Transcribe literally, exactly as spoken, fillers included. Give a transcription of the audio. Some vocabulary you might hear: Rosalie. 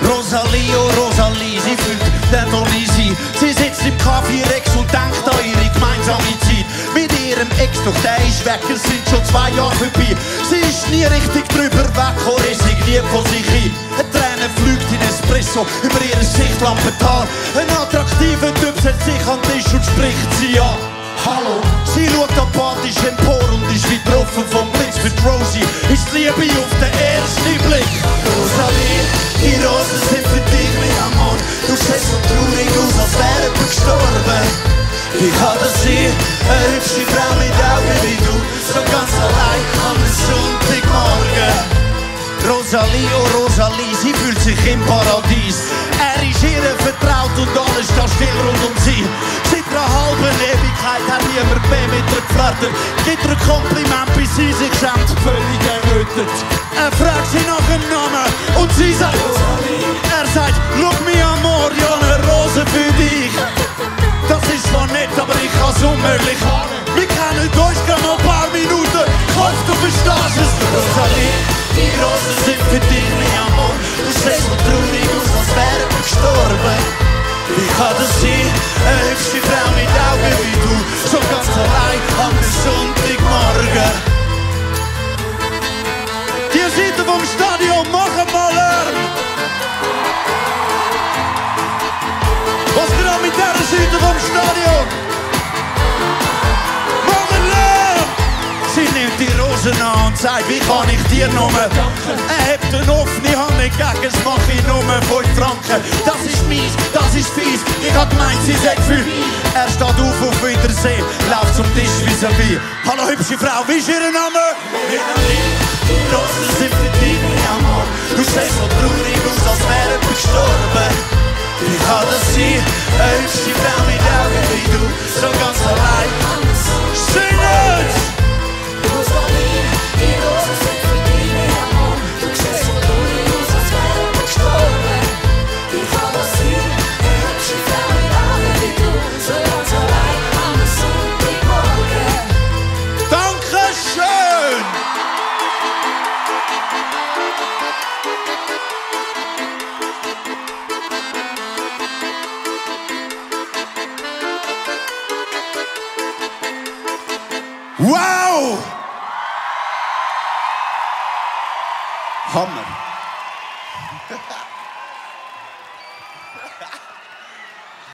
Rosalie, oh Rosalie, sie fühlt den Donisi. Sie sitzt im Kaffee Rex und denkt an ihre gemeinsame Zeit mit ihrem Ex, doch der ist weg, es sind schon zwei Jahre vorbei. Sie ist nie richtig drüber weg, oh, resigniert von sich ein. Eine Träne fliegt in Espresso über ihr Sichtlampental. Ein attraktiver Typ setzt sich an den Tisch und spricht sie an. Hallo. Sie schaut apathisch empor und ist wieder offen vom Blitz. Mit Rosie ist Liebe auf den ersten Blick. Rosalie, die Rosen sind für dich, mein Amor. Du siehst so traurig aus, als wäre du gestorben. Ich habe sie, eine hübsche Frau mit Augen wie du, so ganz allein am Sonntagmorgen. Rosalie, oh Rosalie, sie fühlt sich im Paradies. Er ist ihr vertraut und alles steht still rund um sie. Seit einer halben Ewigkeit hat niemand mehr mit ihr geflirtet. Gibt ihr Kompliment, bis sie sich schämt, völlig errötet. Er fragt sie nach dem Namen und sie sagt Rosalie. Er sagt, schau mich an, ja, eine Rose für dich. Das ist zwar nett, aber ich kann's unmöglich haben. Wir kennen uns gerade noch ein paar Minuten, ich hoffe, du verstehst es. Rosalie, die Rosen sind für dich, mein Amor. Du siehst so traurig aus, als wären wir gestorben. Ich hatte sie, eine hübsche Frau mit Augen wie du, so ganz allein am Sonntagmorgen. Seite vom Stadion, machen mal Lärm! Was geht an mit der Seite vom Stadion? Machen Lärm! Sie nimmt die Rosen an und sagt, wie kann ich dir nur? Er hebt eine offene Hand entgegen, es mach ich nur fünf Franken. Das ist mies, das ist fies, ich hab gemeint, sie sei viel. Er steht auf, auf Wiedersehen, läuft zum Tisch vis-à-vis. Hallo hübsche Frau, wie ist ihr Name? Die Rosen sind für dich, mein Amor. Du siehst so traurig aus, als wäre du gestorben. Ich hatte sie, eine hübsche Frau mit Augen wie du, so ganz allein. Sing es! Rosalie, die Rosen sind für dich, mein Amor. Du siehst so traurig aus, als wäre du gestorben. Ich hatte sie, eine hübsche Frau mit Augen wie du, so ganz allein am Sonntagmorgen. Dankeschön! Wow! Hammer!